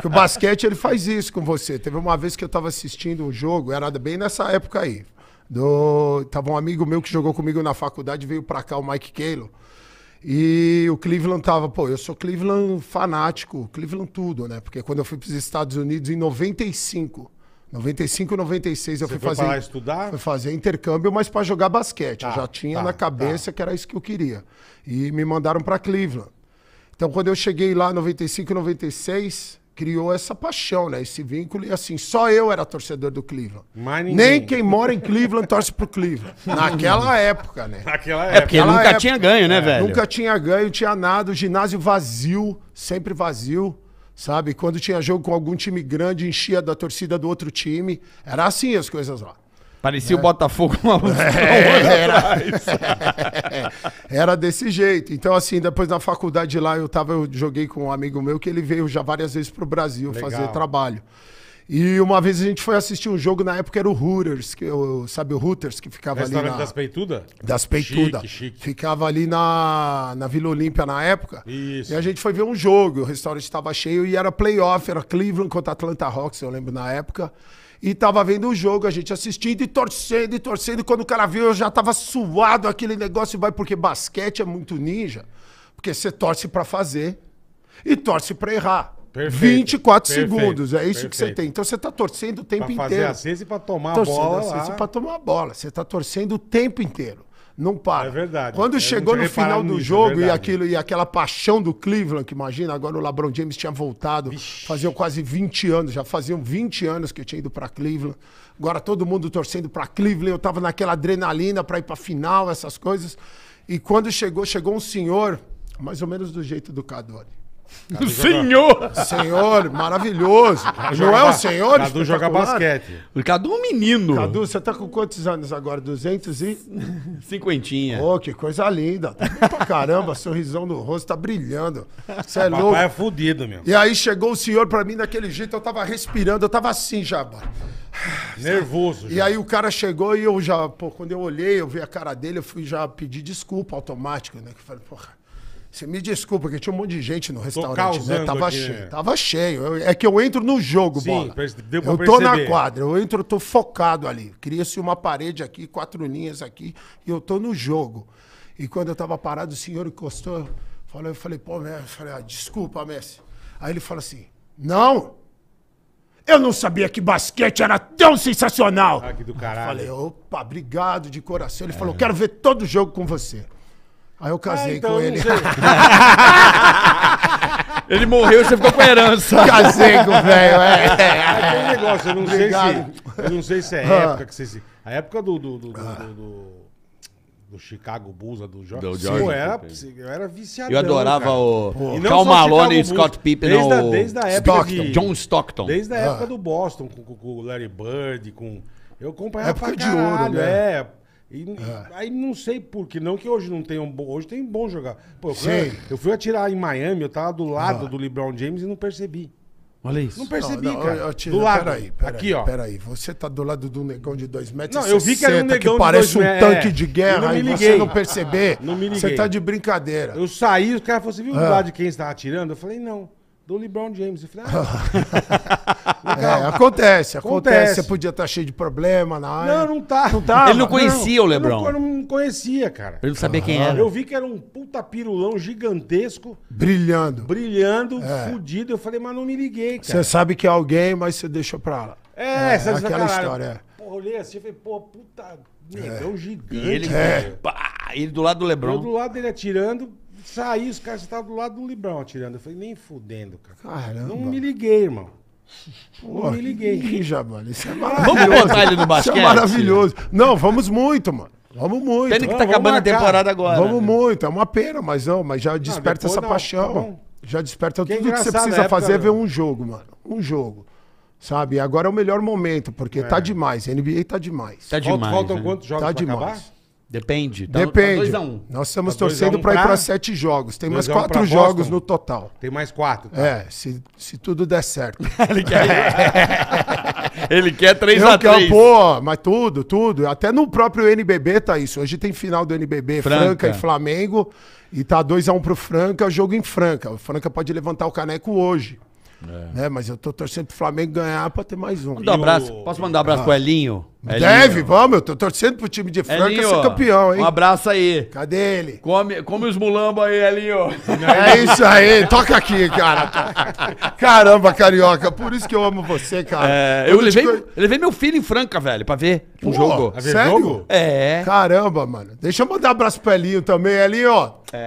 Que o basquete, ele faz isso com você. Teve uma vez que eu tava assistindo um jogo, era bem nessa época aí. Tava um amigo meu que jogou comigo na faculdade, veio pra cá, o Mike Kalo. E o Cleveland tava, pô, eu sou Cleveland fanático, Cleveland tudo, né? Porque quando eu fui pros Estados Unidos em 95, 96, eu fui fazer, estudar? Fui fazer intercâmbio, mas para jogar basquete. Tá, eu já tinha na cabeça que era isso que eu queria. E me mandaram para Cleveland. Então, quando eu cheguei lá em 95, 96, criou essa paixão, né? Esse vínculo. E assim, só eu era torcedor do Cleveland. Mas ninguém. Nem quem mora em Cleveland torce pro Cleveland. Naquela época, né? Naquela época. É porque nunca tinha ganho, né, velho? Nunca tinha ganho, tinha nada. O ginásio vazio, sempre vazio. Sabe, quando tinha jogo com algum time grande, enchia da torcida do outro time. Era assim as coisas lá. Parecia o Botafogo uma era desse jeito. Então, assim, depois na faculdade lá, eu joguei com um amigo meu que ele veio já várias vezes pro Brasil fazer trabalho. E uma vez a gente foi assistir um jogo, na época era o Hooters, sabe o Hooters, que ficava ali na... Das Peitudas? Das Peitudas. Chique, chique. Ficava ali na Vila Olímpia na época. Isso. E a gente foi ver um jogo, o restaurante estava cheio e era playoff, era Cleveland contra Atlanta Hawks, eu lembro na época. E tava vendo o jogo, a gente assistindo e torcendo, e quando o cara viu eu já tava suado aquele negócio, porque basquete é muito ninja, porque você torce pra fazer e torce pra errar. Perfeito, 24 segundos, é isso que você tem. Então você tá torcendo o tempo inteiro. Pra fazer a cesta e pra tomar a bola. Torcendo a cesta e pra tomar a bola. Você tá torcendo o tempo inteiro. Não para. É verdade. Quando chegou no final do jogo e aquela paixão do Cleveland, que imagina, agora o LeBron James tinha voltado, faziam quase 20 anos, já faziam 20 anos que eu tinha ido pra Cleveland. Agora todo mundo torcendo pra Cleveland, eu tava naquela adrenalina pra ir pra final, essas coisas. E quando chegou um senhor, mais ou menos do jeito do Cadone. O senhor! Senhor, maravilhoso. Não é o senhor? Cadu joga basquete. O Cadu é um menino. Cadu, você tá com quantos anos agora? 250. Ô, que coisa linda. Pra caramba, sorrisão no rosto, tá brilhando. Você é louco. Papai é fudido, meu. E aí chegou o senhor pra mim daquele jeito, eu tava respirando, eu tava assim já, mano. Nervoso. E aí o cara chegou e eu já, pô, quando eu olhei, eu vi a cara dele, eu fui já pedir desculpa automático, né? Que eu falei, porra. Você me desculpa, porque tinha um monte de gente no restaurante, né? Tava cheio, tava cheio. É que eu entro no jogo, Bola. Eu tô na quadra, eu entro, eu tô focado ali. Cria-se uma parede aqui, 4 linhas aqui, e eu tô no jogo. E quando eu tava parado, o senhor encostou, eu falei, pô, Messi, desculpa, Messi. Aí ele fala assim, não, eu não sabia que basquete era tão sensacional. Ah, que do caralho. Eu falei, opa, obrigado de coração. Ele falou, quero ver todo jogo com você. Aí eu casei com ele. Ele morreu e você ficou com a herança. Casei com o velho, é. É negócio, eu não sei se é época que vocês... A época do Chicago Bulls, do Jordan. Eu era viciadão. Eu adorava o Carl Malone e o Scottie Pippen. Desde a época de John Stockton. Desde a época do Boston, com o Larry Bird, com... Eu acompanhava pra caralho, de ouro, né? É. Aí não sei por que, não que hoje não tem um bom... Hoje tem um bom jogador. Pô, eu fui atirar em Miami, eu tava do lado do LeBron James e não percebi. Olha isso. Não percebi, cara. Do lado. Peraí, você tá do lado do negão de 2 metros. Não, eu vi que era um negão que parece um tanque de guerra e você não perceber. Não me liguei. Você tá de brincadeira. Eu saí, o cara falou, você viu do lado de quem você tava atirando? Eu falei, não. Do LeBron James. Eu falei, acontece. Você podia estar cheio de problema na área. Não, não tá. Não tava. Ele não conhecia o LeBron. Eu não conhecia, cara. Ele não sabia quem era. Eu vi que era um puta pirulão gigantesco. Brilhando, fudido. Eu falei, mas não me liguei, cara. Você sabe que é alguém, mas você deixa pra lá. Essa aquela história. Pô, olhei assim e falei, pô, puta negão gigante. Ele do lado do LeBron. Eu do lado dele atirando. Saí, os caras estavam do lado do LeBron atirando. Eu falei, nem fudendo, cara. Caramba. Não me liguei, irmão. Não me liguei. Ninja, mano. Isso é maravilhoso. Vamos botar ele no basquete? Isso é maravilhoso. Não, vamos muito, mano. Vamos muito. Pena que tá acabando a temporada agora. Vamos muito. É uma pena, mas já desperta essa paixão. Já desperta tudo que você precisa fazer é ver um jogo, mano. Um jogo. Sabe? Agora é o melhor momento, porque tá demais. A NBA tá demais. Tá demais. Faltam quantos jogos pra acabar? Depende. Depende. Tá 2-1. Nós estamos torcendo para ir para 7 jogos. Tem mais 4 jogos no total. Tem mais 4. Tá? É, se tudo der certo. Ele quer 3x3. Pô, mas tudo. Até no próprio NBB tá isso. Hoje tem final do NBB, Franca e Flamengo. E tá 2x1 pro Franca, jogo em Franca. O Franca pode levantar o caneco hoje. Né? Mas eu tô torcendo pro Flamengo ganhar pra ter mais um. Posso mandar um abraço pro Elinho? Deve, vamos, eu tô torcendo pro time de Franca Elinho, ser campeão, hein? Um abraço aí. Cadê ele? Come os mulambos aí, Elinho. É isso aí, toca aqui, cara. Caramba, Carioca, por isso que eu amo você, cara. É, eu levei meu filho em Franca, velho, pra ver um jogo. Sério? Jogo? É. Caramba, mano. Deixa eu mandar um abraço pro Elinho também. Elinho,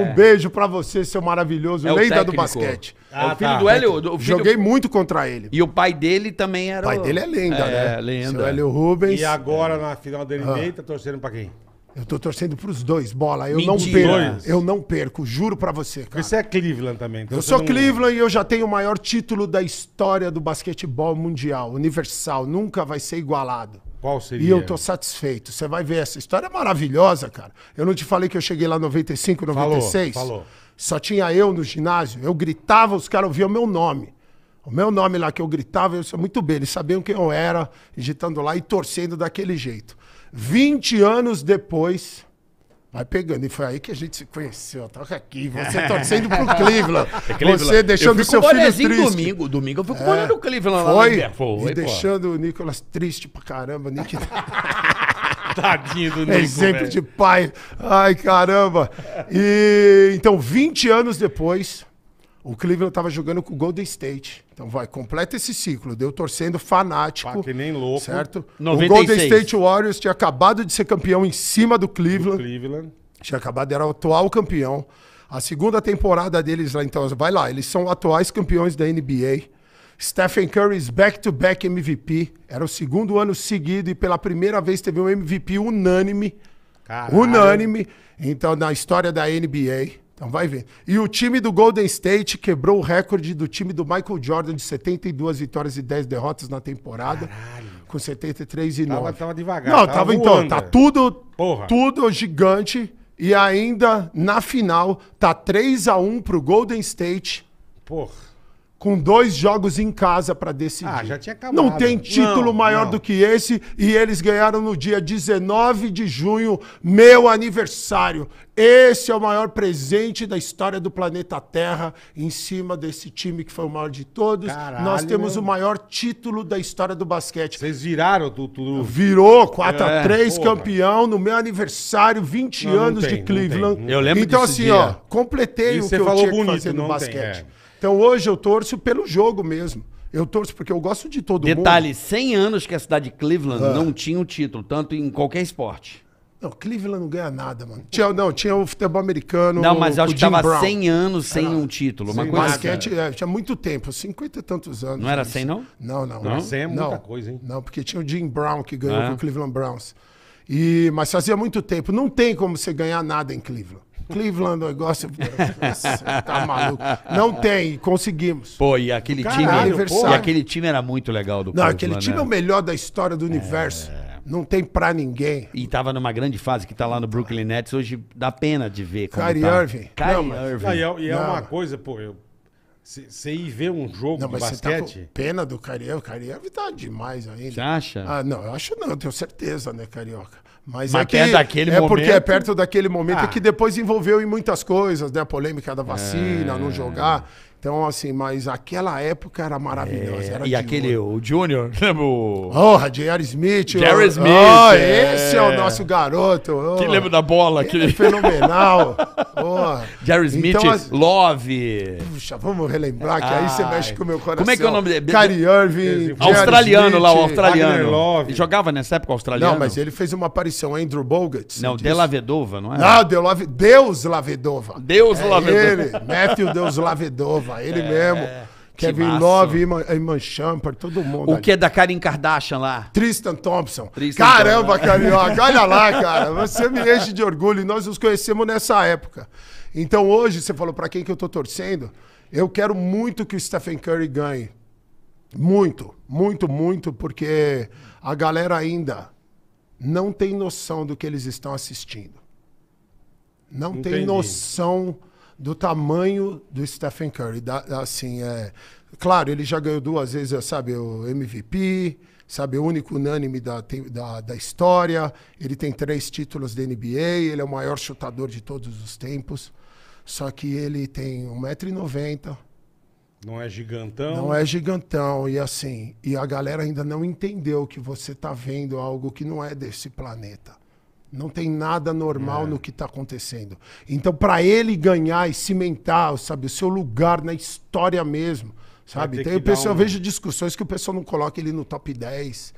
um beijo pra você, seu maravilhoso, lenda do basquete. É o filho do Hélio. Joguei muito contra ele. E o pai dele também era... O pai dele é lenda, né? É, lenda. O Hélio Rubens. E agora, na final da NBA, tá torcendo pra quem? Eu tô torcendo pros dois, bola. Eu não perco, juro pra você, cara. Você é Cleveland também. Eu sou Cleveland e eu já tenho o maior título da história do basquetebol mundial, universal. Nunca vai ser igualado. Qual seria? E eu tô satisfeito. Você vai ver, essa história é maravilhosa, cara. Eu não te falei que eu cheguei lá em 95, 96? Falou. Só tinha eu no ginásio, eu gritava, os caras ouviam o meu nome. O meu nome lá que eu gritava, eu sei muito bem, eles sabiam quem eu era, digitando lá e torcendo daquele jeito. 20 anos depois, vai pegando, e foi aí que a gente se conheceu. Toca aqui, você torcendo pro Cleveland. Você deixando o seu filho triste. Domingo eu fico olhando o Cleveland lá. Foi, e deixando o Nicolas triste pra caramba, Tadinho do Nico, exemplo de pai. Ai, caramba. E então, 20 anos depois, o Cleveland tava jogando com o Golden State. Então vai, completa esse ciclo. Deu torcendo fanático. Pá, que nem louco. Certo? 96. O Golden State Warriors tinha acabado de ser campeão em cima do Cleveland. Tinha acabado, era o atual campeão. A segunda temporada deles lá, então, vai lá. Eles são atuais campeões da NBA. Stephen Curry's back-to-back MVP. Era o segundo ano seguido e pela primeira vez teve um MVP unânime. Caralho. Unânime. Então, na história da NBA. Então, vai ver. E o time do Golden State quebrou o recorde do time do Michael Jordan de 72 vitórias e 10 derrotas na temporada. Caralho. Com 73 e 9. Tava devagar. Não, tava voando, então. Tá tudo gigante. E ainda, na final, tá 3-1 pro Golden State. Porra. Com 2 jogos em casa para decidir. Ah, já tinha acabado. Não tem título maior do que esse. E eles ganharam no dia 19 de junho, meu aniversário. Esse é o maior presente da história do planeta Terra em cima desse time que foi o maior de todos. Caralho, nós temos o maior título da história do basquete. Vocês viraram tudo. Virou 4-3, campeão no meu aniversário, 20 anos de Cleveland. Eu lembro disso. Então, assim, ó, completei o que eu tinha que fazer no basquete. Então hoje eu torço pelo jogo mesmo. Eu torço porque eu gosto de todo mundo. Detalhe, 100 anos que a cidade de Cleveland não tinha um título, tanto em qualquer esporte. Não, Cleveland não ganha nada, mano. Tinha o futebol americano. Não, mas acho que tava 100 anos sem um título. Uma coisa basquete, tinha muito tempo, 50 e tantos anos. Não era 100, não? Não. Mas 100 é muita coisa, hein? Não, porque tinha o Jim Brown que ganhou com o Cleveland Browns. Mas fazia muito tempo. Não tem como você ganhar nada em Cleveland. Cleveland, o negócio... tá maluco. Não tem, conseguimos. Pô, e aquele time era muito legal do Cleveland. Aquele time é o melhor da história do universo. Não tem pra ninguém. E tava numa grande fase que tá lá no Brooklyn Nets. Hoje dá pena de ver como Kyrie Irving. E é uma coisa, pô... Você ir ver um jogo de basquete... Tá com pena do Carioca. O Carioca tá demais ainda. Você acha? Ah, não, eu acho não. Eu tenho certeza, né, Carioca? Mas é que é porque é perto daquele momento que depois envolveu em muitas coisas, né? A polêmica da vacina, não jogar. Então, assim, mas aquela época era maravilhosa. Era o Júnior, lembra? Jerry Smith. Jerry Smith. Esse é o nosso garoto. Que lembra da bola. Ele é fenomenal. Jerry Smith, então, Love. Puxa, vamos relembrar que aí você mexe com o meu coração. Como é que é o nome dele? Kyrie Irving. Australiano lá, o australiano. Love. Ele jogava nessa época australiano? Não, mas ele fez uma aparição, Andrew Bogut. Não, Dellavedova, não é? Não, Dellavedova. Dellavedova. Ele, Matthew Dellavedova. Ele mesmo, Kevin Love, Iman Shumpert, todo mundo. Que é da Karen Kardashian lá? Tristan Thompson. Caramba, Carioca, olha lá, cara. Você me enche de orgulho e nós nos conhecemos nessa época. Então hoje, você falou pra quem que eu tô torcendo, eu quero muito que o Stephen Curry ganhe. Muito, muito, muito, porque a galera ainda não tem noção do que eles estão assistindo. Não tem noção... do tamanho do Stephen Curry, assim, claro, ele já ganhou 2 vezes, sabe, o MVP, sabe, o único unânime da história, ele tem 3 títulos da NBA, ele é o maior chutador de todos os tempos, só que ele tem 1,90 m, Não é gigantão? Não é gigantão. E assim, e a galera ainda não entendeu que você tá vendo algo que não é desse planeta. Não tem nada normal no que tá acontecendo. Então, para ele ganhar e cimentar, sabe, o seu lugar na história mesmo, sabe? Então, eu vejo discussões que o pessoal não coloca ele no top 10,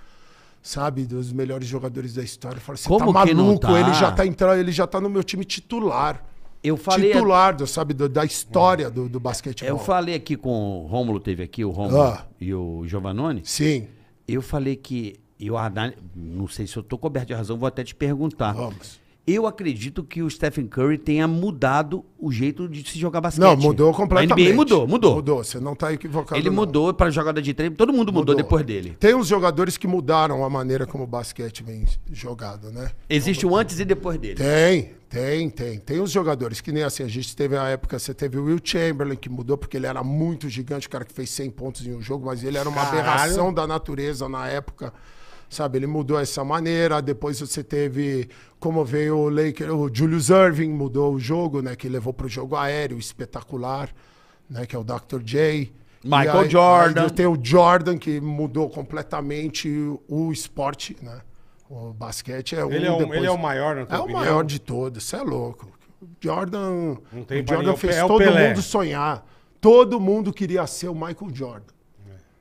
sabe, dos melhores jogadores da história. Fala assim, tá maluco, tá? Ele já tá entrando, ele já tá no meu time titular. Eu falei titular, sabe, da história do basquetebol. Eu falei aqui com o Rômulo, teve aqui o Rômulo e o Giovannone. Sim. Eu falei que, e o Arnaldo, não sei se eu tô coberto de razão, vou até te perguntar. Vamos. Eu acredito que o Stephen Curry tenha mudado o jeito de se jogar basquete. Não, mudou completamente. A NBA mudou. Você não tá equivocado. Ele mudou para jogada de treino, todo mundo mudou depois dele. Tem uns jogadores que mudaram a maneira como o basquete vem jogado, né? Existe o antes e depois dele. Tem. Tem uns jogadores que nem assim, a gente teve a época, você teve o Will Chamberlain, que mudou porque ele era muito gigante, o cara que fez 100 pontos em um jogo, mas ele era uma aberração da natureza na época. Sabe, ele mudou essa maneira. Depois você teve, como veio o Lakers, o Julius Erving mudou o jogo, né? Que levou para o jogo aéreo espetacular, né? Que é o Dr. J. Michael Jordan. Aí tem o Jordan, que mudou completamente o esporte, né? O basquete é ele é o maior, na tua opinião? É o maior de todos, você é louco. Jordan, não tem o Jordan fez todo mundo sonhar. Todo mundo queria ser o Michael Jordan.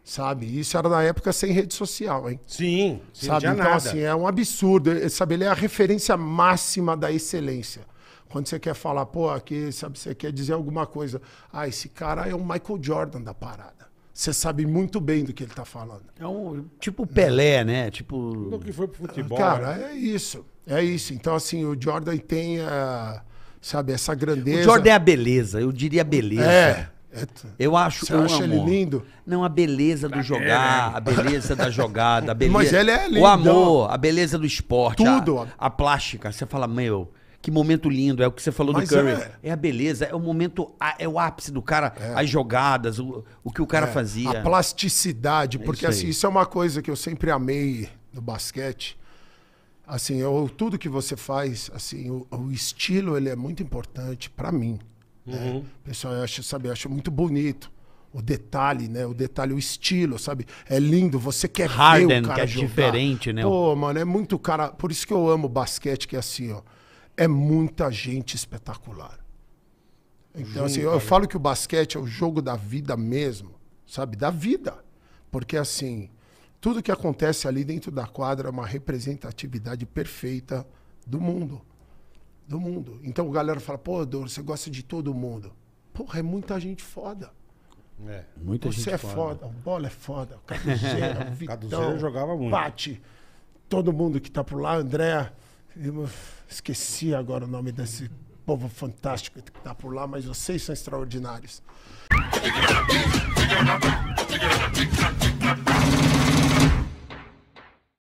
Sabe, isso era na época sem rede social, hein? Sim, sabe? Então, nada. Assim, é um absurdo. Sabe, ele é a referência máxima da excelência. Quando você quer falar, pô, aqui, sabe, você quer dizer alguma coisa. Ah, esse cara é o Michael Jordan da parada. Você sabe muito bem do que ele tá falando. É um tipo Pelé, né? Tipo. Tudo que foi pro futebol. Cara, né? É isso. Então, assim, o Jordan tem, sabe, essa grandeza. O Jordan é a beleza, eu diria a beleza. É. Eu acho que ele lindo. Não, a beleza do jogar, a beleza da jogada, a beleza. Mas ele é lindo. O amor, a beleza do esporte, tudo. A plástica. Você fala, meu, que momento lindo. É o que você falou do Curry. É a beleza, é o momento, é o ápice do cara, as jogadas, o que o cara fazia. A plasticidade, porque isso, assim, isso é uma coisa que eu sempre amei no basquete. Assim, tudo que você faz, assim, o estilo, ele é muito importante pra mim. Né? Pessoal, eu acho, sabe, eu acho muito bonito o detalhe, né? O detalhe, o estilo, sabe? É lindo, você quer ver o cara que é jogar. Diferente, né? Pô, mano, é muito cara. Por isso que eu amo basquete, que é assim, ó. É muita gente espetacular. Então, assim, eu falo que o basquete é o jogo da vida mesmo, sabe? Da vida. Porque, assim, tudo que acontece ali dentro da quadra é uma representatividade perfeita do mundo. Então a galera fala, pô, Douro, você gosta de todo mundo. Porra, é muita gente foda. É, muita gente foda. Você é foda, o Bola é foda, o Caduzeiro, o Vitão. Caduzeiro jogava muito. Pati, todo mundo que tá por lá, André, eu esqueci agora o nome desse povo fantástico que tá por lá, mas vocês são extraordinários.